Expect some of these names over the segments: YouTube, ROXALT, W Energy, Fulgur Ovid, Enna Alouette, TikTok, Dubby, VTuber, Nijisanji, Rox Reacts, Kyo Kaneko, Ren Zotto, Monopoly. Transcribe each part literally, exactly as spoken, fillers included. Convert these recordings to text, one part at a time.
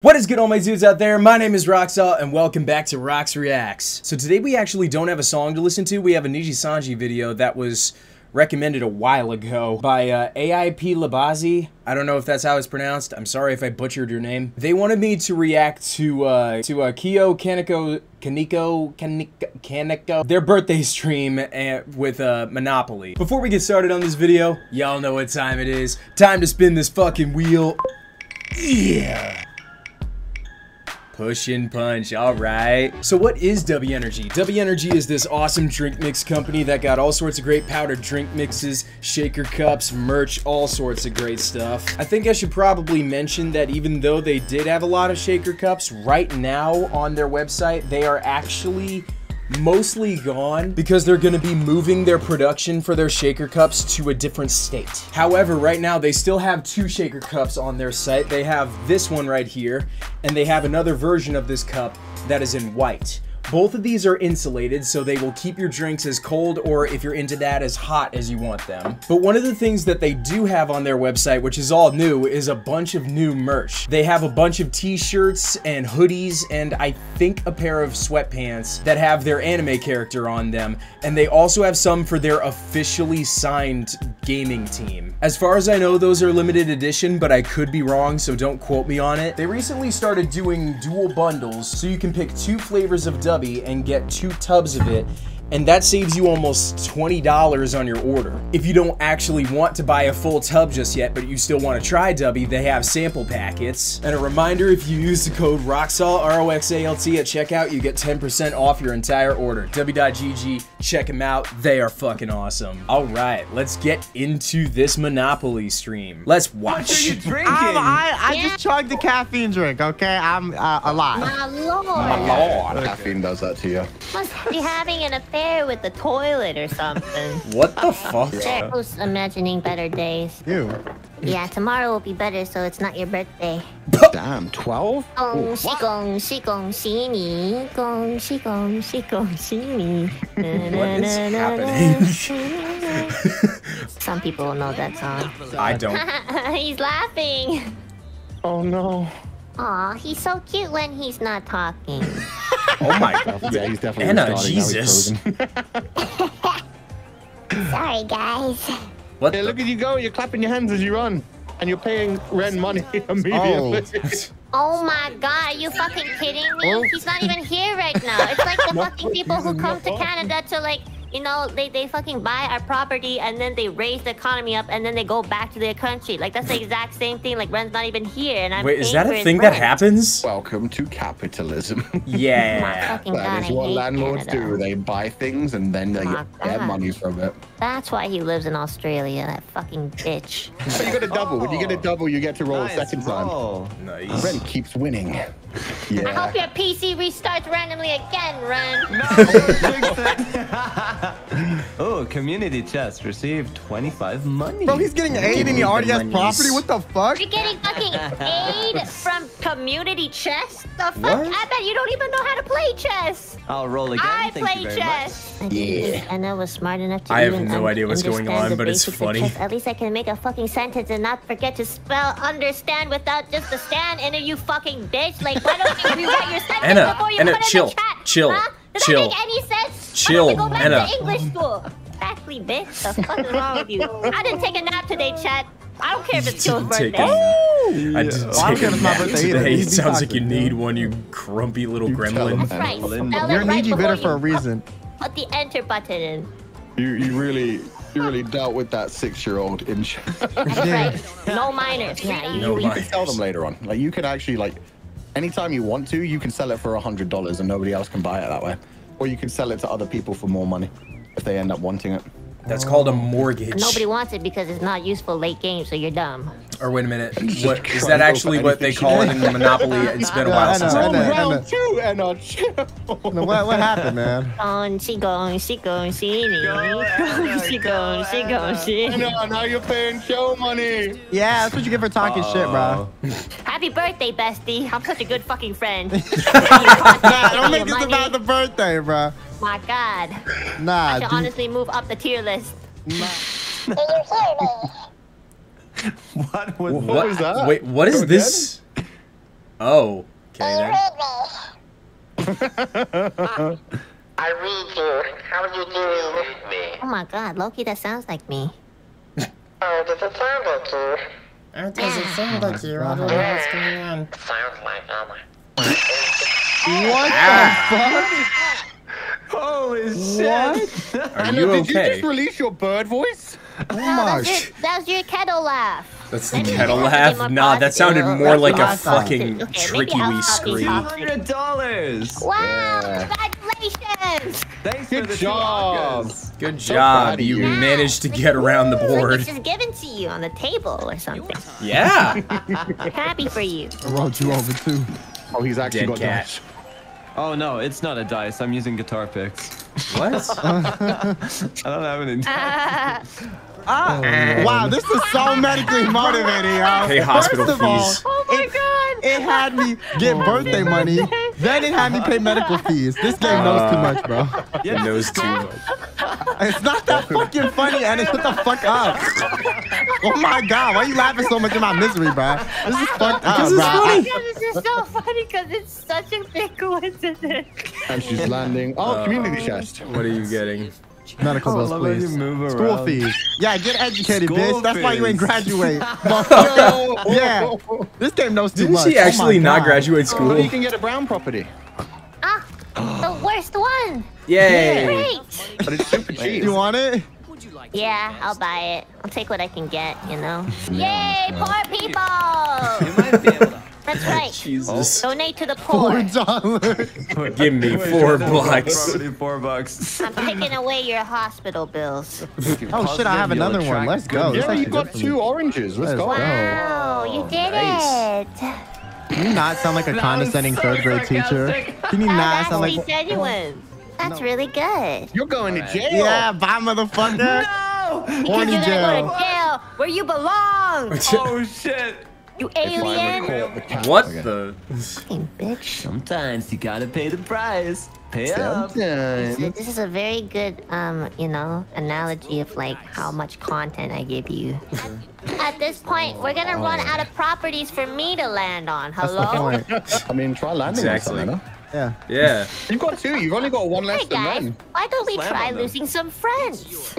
What is good, all my dudes out there? My name is ROXALT and welcome back to Rox Reacts. So today we actually don't have a song to listen to. We have a Nijisanji video that was recommended a while ago by uh, A I P Labazi. I don't know if that's how it's pronounced. I'm sorry if I butchered your name. They wanted me to react to uh, to uh, Kyo Kaneko, Kaneko, Kaneko, Kaneko, their birthday stream at, with uh, Monopoly. Before we get started on this video, y'all know what time it is. Time to spin this fucking wheel. Yeah. Push and punch, all right. So what is W Energy? W Energy is this awesome drink mix company that got all sorts of great powdered drink mixes, shaker cups, merch, all sorts of great stuff. I think I should probably mention that even though they did have a lot of shaker cups, right now on their website, they are actually mostly gone because they're gonna be moving their production for their shaker cups to a different state. However, right now they still have two shaker cups on their site. They have this one right here, and they have another version of this cup that is in white. Both of these are insulated, so they will keep your drinks as cold, or if you're into that, as hot as you want them. But one of the things that they do have on their website, which is all new, is a bunch of new merch. They have a bunch of t-shirts and hoodies and I think a pair of sweatpants that have their anime character on them. And they also have some for their officially signed gaming team. As far as I know, those are limited edition, but I could be wrong, so don't quote me on it. They recently started doing dual bundles, so you can pick two flavors of Dubby and get two tubs of it, and that saves you almost twenty dollars on your order. If you don't actually want to buy a full tub just yet, but you still want to try Dubby, they have sample packets. And a reminder, if you use the code ROXALT, R O X A L T, at checkout, you get ten percent off your entire order. W dot G G, check them out. They are fucking awesome. All right, let's get into this Monopoly stream. Let's watch. What are you drinking? I'm, I, I yeah. just chugged the caffeine drink, okay? I'm uh, alive. My lord. My lord. Okay. Caffeine does that to you. Must be having an affair with the toilet or something. What the fuck? I was imagining better days. Ew. Yeah, tomorrow will be better, so it's not your birthday. Damn, twelve? Gong, si gong, si gong, si ni. Gong, si gong, si gong, si ni. What is happening? Some people know that song. I don't. He's laughing. Oh, no. Aw, he's so cute when he's not talking. Oh my god. Yeah, he's definitely Enna, Jesus. Sorry, guys. What? Hey, look at you go. You're clapping your hands as you run. And you're paying Ren money immediately. Oh. Oh my god, are you fucking kidding me? Oh. He's not even here right now. It's like the fucking people who come to Canada to, like, you know, they, they fucking buy our property and then they raise the economy up and then they go back to their country. Like, that's the exact same thing. Like, Ren's not even here and I'm Wait, is that a thing that happens? Welcome to capitalism. Yeah. Oh, that is what landlords Canada. do. They buy things and then they oh, get their money from it. That's why he lives in Australia, that fucking bitch. So you got a double. Oh, when you get a double, you get to roll nice a second roll. time. Nice. Ren keeps winning. Yeah. I hope your P C restarts randomly again, Ren. No. Oh, community chest received twenty-five money. Bro, he's getting aid in the R D S property. What the fuck? You're getting fucking aid from community chest? The fuck? What? I bet you don't even know how to play chess. I'll roll again. I Thank play chess. Much. Yeah. And I was smart enough to. I have no idea what's going on, but it's funny. At least I can make a fucking sentence and not forget to spell understand without just the stand. Enna, you fucking bitch. Like, why don't you rewrite your sentence Enna, before you Enna, put chill, in the chat? Chill. Huh? Does chill. that make any sense? Chill, I have to go back Enna. to English school. Exactly, bitch. The fuck is wrong with you? I didn't take a nap today, chat. I don't care if it's Joe's birthday. I didn't well, take a nap today. Either. It sounds like you need one, you grumpy little you gremlin. That's right. You're needy better for a reason. Put the enter button in. You, you really... You really dealt with that six-year-old in chat. That's right. No minors. Yeah, you, no you minors. can sell them later on. Like, you could actually, like... Anytime you want to, you can sell it for a hundred dollars and nobody else can buy it that way. Or you can sell it to other people for more money if they end up wanting it. That's called a mortgage. Nobody wants it because it's not useful late game, so you're dumb. Or wait a minute, what, is that actually what they call it in Monopoly? It's been a while since I've been there. What happened, man? Gone, she gone, she gone, she gone, she gone, she gone, she gone. Now you're paying show money. Yeah, that's what you get for talking shit, bro. Happy birthday, bestie. I'm such a good fucking friend. Nah, don't make this about the birthday, bro. My god. Nah, I should honestly move up the tier list. What was that? Wait, what is this? Oh. Okay, you then. Read me. I read you. How do you do? Me. Oh my god, Loki, that sounds like me. Oh, does it sound like you? Oh, does it sound like you? I don't know what's going on. It sounds like Emma. What ah. the fuck? Holy shit. What? Are you okay? Did you just release your bird voice? Oh no, my shit. That was your kettle laugh. That's the kettle laugh? Nah, that sounded more like a fucking tricky wee scream. two hundred dollars! Wow, congratulations! Thanks for the job! Good job, you managed to get around the board. This is given to you on the table or something. Yeah! Happy for you. I rolled you over too. Oh, he's actually got cash. Oh no, it's not a dice. I'm using guitar picks. What? I don't have any dice. Ah. Oh, wow, this is so medically motivating, y'all. Hey, hospital First of all, fees. Oh my it, god. It had me get oh, birthday money, birthday. Then it had me pay medical fees. This game uh, knows too much, bro. It knows too much. It's not that fucking funny, Anna. Shut the fuck up. Oh my god, why are you laughing so much at my misery, bro? This is fucked up, bro. Oh god, this is so funny because it's such a big coincidence. And she's landing. Oh, uh, community chest. What are you getting? Medical bills, please. Move School fees. Yeah, get educated, School bitch. Fees. That's why you ain't graduate. no. Yeah. This game knows too Didn't much. Didn't she actually oh not God. graduate school? Oh, you can get a brown property. Ah, the worst one. Yay. Great. But it's super cheap. You want it? Yeah, I'll buy it. I'll take what I can get, you know? Yay, poor people. You might be able to. That's right. Jesus. Donate to the poor. Four dollars. Give me four bucks. Four bucks. I'm taking away your hospital bills. Oh shit! I have another one. Let's go. Yeah, you got two oranges. Let's go. Wow, you did it. Can you not sound like a condescending third grade teacher? Can you not sound like? Genuine. That's really good. You're going to jail. Yeah, bye, motherfucker. No. Because you're gonna go to jail where you belong. Oh shit. You alien! What okay. the? Fucking bitch. Sometimes you gotta pay the price. Pay up. This is a very good, um, you know, analogy of like how much content I give you. At this point, we're gonna oh, run out of properties for me to land on. Hello? I mean, try landing exactly. on something. Yeah. Yeah. You've got two. You've only got one less hey guys, than men. Why don't we Slam try losing some friends?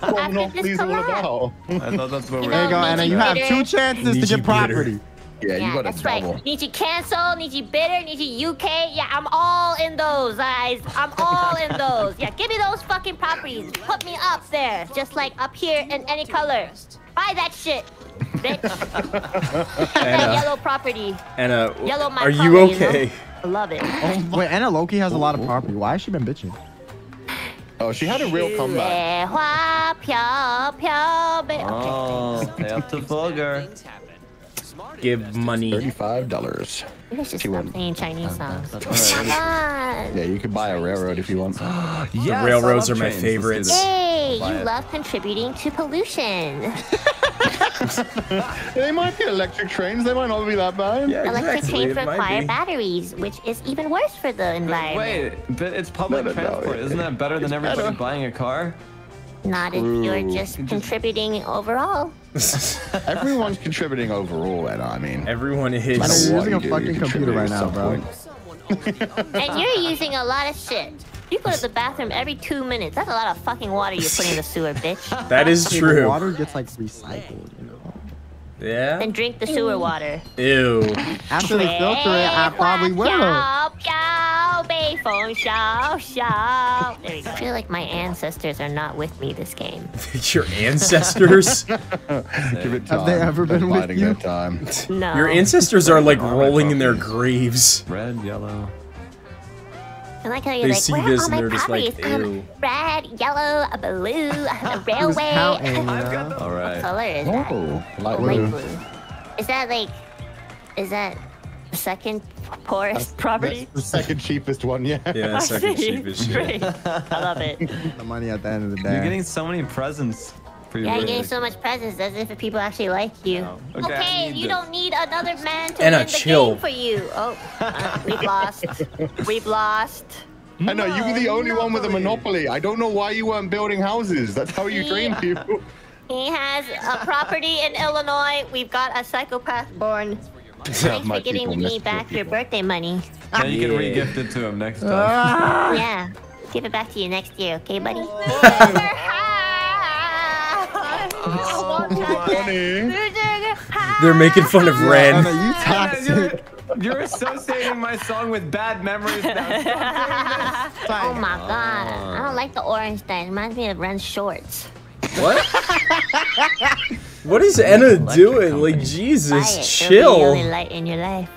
Well, no, please all about. I thought that's what we're. There you go, Anna. You have two chances Niji to get property. Yeah, yeah, you got that's double. Right. Need you cancel? Need you bitter? Need you U K? Yeah, I'm all in those, guys. I'm all in those. Yeah, give me those fucking properties. Put me up there, just like up here in any color. Buy that shit. Bitch. That yellow property. Anna, yellow my are color, you okay? You know? I love it. Oh, wait, Anna Loki has a lot of property. Why has she been bitching? Oh, she had a real comeback. Oh, stay up to Fulgur. Give money. thirty-five dollars. She went playing Chinese songs. Yeah, you can buy a railroad if you want. Yeah, the railroads are my favorites. Hey, you love contributing to pollution. They might be electric trains. They might not be that bad. Yeah, exactly. Electric trains it require batteries, which is even worse for the environment. Wait, but it's public no, no, transport. No, it, Isn't that better than everybody better. buying a car? Not if Ooh. you're just contributing overall. Everyone's contributing overall, Anna. I mean, everyone is. Anna, you're using you a do, fucking computer right now, bro. And you're using a lot of shit. You go to the bathroom every two minutes. That's a lot of fucking water you put in the sewer, bitch. That is true. Dude, the water gets like recycled, you know. Yeah. And drink the sewer water. Ew. After they filter it, I probably will. I feel like my ancestors are not with me this game. Your ancestors? Give it time. Have they ever been with you? Time. No. Your ancestors are like rolling in their graves. Red, yellow. And like how you're they like, see where this are all and my properties? Like, um, red, yellow, a blue, a railway. I've got the all right. What color is that? Oh, light blue. blue. Is that like, is that the second poorest property? The second cheapest one, yeah. Yeah, the second cheapest. Great. I love it. The money at the end of the day. You're getting so many presents. Pretty yeah, you're getting so much presents. That's if people actually like you. No. Okay, okay you this. don't need another man to Anna, win the chill. game for you. Oh, uh, we've lost. We've lost. I know, no, you were the only monopoly. one with a monopoly. I don't know why you weren't building houses. That's how you dream people. He has a property in Illinois. We've got a psychopath born Thanks for getting me back your birthday money. Yeah, you can re-gift it to him next time. Yeah, give it back to you next year, okay, buddy? They're making fun of Ren. You're, you're associating my song with bad memories now. Oh my god. I don't like the orange thing. It reminds me of Ren's shorts. What? What is Enna doing? Company. Like, Jesus, it. chill. Really light in your life.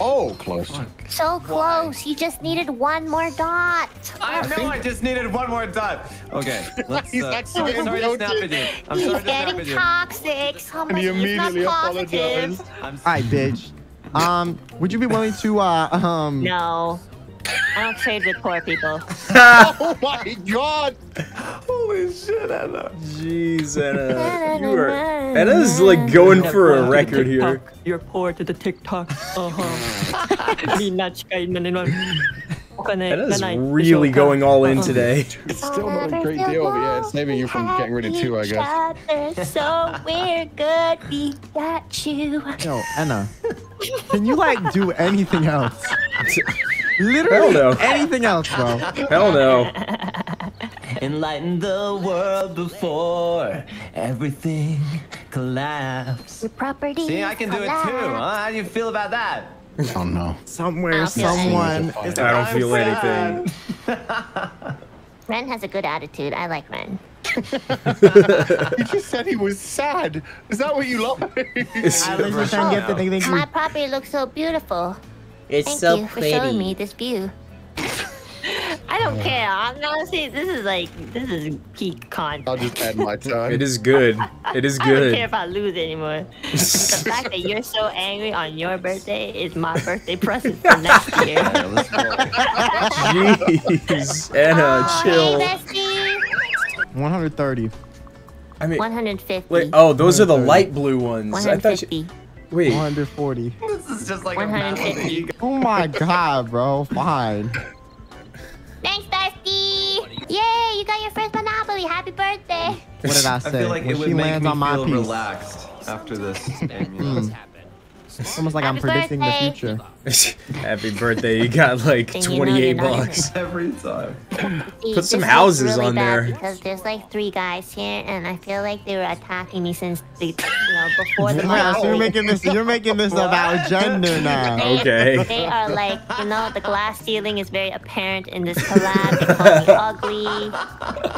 Oh, close. So close. Why? You just needed one more dot. I know. I just needed one more dot. Okay. Let's, uh, I'm sorry to snap at you. I'm He's sorry getting to snap toxic. Somebody and you immediately apologized. All right, bitch. Um, would you be willing to, uh, um... No. I don't trade with poor people. Oh my god! Holy shit, Enna. Jeez, Enna. You are... Enna's like going for a record here. You're poor to the TikTok. Uh-huh. Enna's really going all in today. It's still not a great deal, but yeah, it's saving you from getting rid of two, I guess. So we're good, we got you. Yo, Enna. Can you like do anything else? Literally no. anything else, bro. Hell no. Enlighten the world before everything collapses. The property. See, I can collapse. do it too. Huh? How do you feel about that? I don't know. Somewhere, someone. I don't feel anything. Ren has a good attitude. I like Ren. You just said he was sad. Is that what you love? My property looks so beautiful. It's Thank so you pretty. for showing me this view. I don't care. I'm honestly, this is like, this is peak content. I'll just add my time. It is good. It is good. I don't care if I lose anymore. The fact that you're so angry on your birthday is my birthday present for next year. Jeez, Enna, oh, chill. Hey, one hundred thirty. I mean, one hundred fifty. Wait, oh, those are the light blue ones. one hundred fifty. I thought you, Wait. one hundred forty. This is just like one hundred fifty. Oh my god, bro. Fine. Thanks, Dusty. Yay, you got your first Monopoly. Happy birthday. What did I say? I feel like when it would she make lands me on my feel piece. relaxed after this. Mm. It's almost like Happy I'm predicting birthday. the future. Happy birthday. You got like twenty-eight bucks every time. See, Put some houses really on there. Because there's like three guys here, and I feel like they were attacking me since the, you know, before the wow, You're making this. You're making this about gender now. Okay. They are like, you know, the glass ceiling is very apparent in this collab. They call me ugly.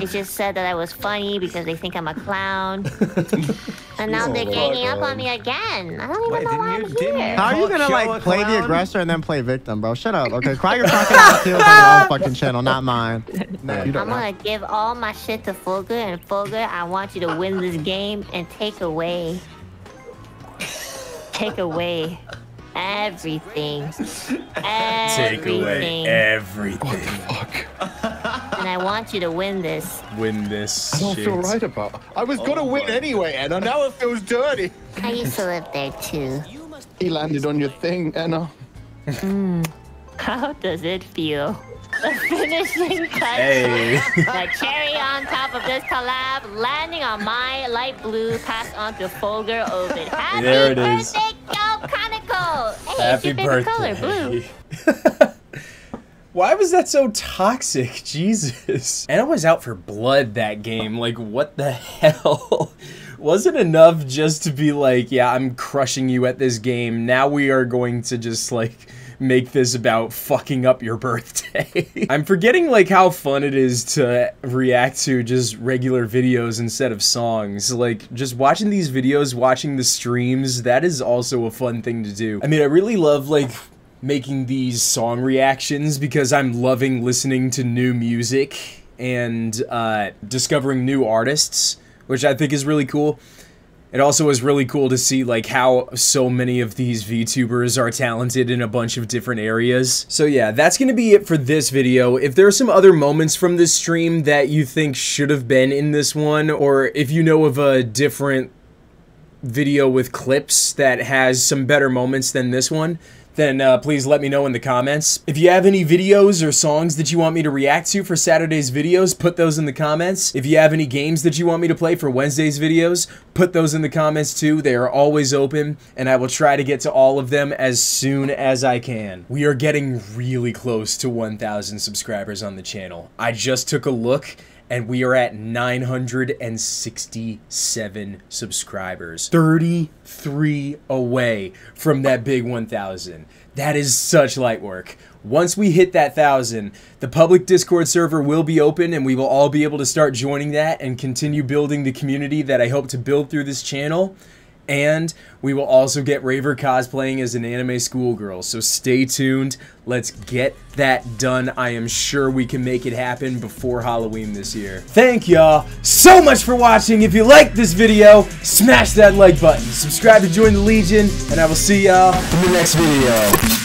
They just said that I was funny because they think I'm a clown. And now oh, they're ganging up on me again. I don't even Wait, know why I'm here. How are you gonna like play clown? the aggressor and then play victim, bro? Shut up, okay? Cry your fucking ass on your own fucking channel, not mine. No, I'm know. gonna give all my shit to Fulgur, and Fulgur, I want you to win this game and take away, take away everything, everything. Take away everything. What the fuck? And I want you to win this. Win this. I don't shit. feel right about it. I was oh gonna win God. anyway, Enna. Now it feels dirty. I used to live there too. He landed on your thing, Enna. Mm. How does it feel? The finishing touch. Hey. The cherry on top of this collab, landing on my light blue, passed on to Fulgur Ovid. Happy there it birthday, is. Kyo Kaneko. Hey, Happy it's your birthday. favorite color, blue. Why was that so toxic? Jesus. Enna was out for blood that game. Like, what the hell? Wasn't enough just to be like, yeah, I'm crushing you at this game. Now we are going to just, like, make this about fucking up your birthday. I'm forgetting, like, how fun it is to react to just regular videos instead of songs. Like, just watching these videos, watching the streams, that is also a fun thing to do. I mean, I really love, like... making these song reactions because I'm loving listening to new music and uh, discovering new artists, which I think is really cool. It also is really cool to see like how so many of these VTubers are talented in a bunch of different areas. So yeah, that's gonna be it for this video. If there are some other moments from this stream that you think should have been in this one, or if you know of a different video with clips that has some better moments than this one, then uh, please let me know in the comments. If you have any videos or songs that you want me to react to for Saturday's videos, put those in the comments. If you have any games that you want me to play for Wednesday's videos, put those in the comments too. They are always open, and I will try to get to all of them as soon as I can. We are getting really close to one thousand subscribers on the channel. I just took a look, and we are at nine hundred sixty-seven subscribers. thirty-three away from that big one thousand. That is such light work. Once we hit that one thousand, the public Discord server will be open, and we will all be able to start joining that and continue building the community that I hope to build through this channel. And we will also get Raver cosplaying as an anime schoolgirl, so stay tuned. Let's get that done. I am sure we can make it happen before Halloween this year. Thank y'all so much for watching. If you liked this video, smash that like button. Subscribe to join the Legion, and I will see y'all in the next video.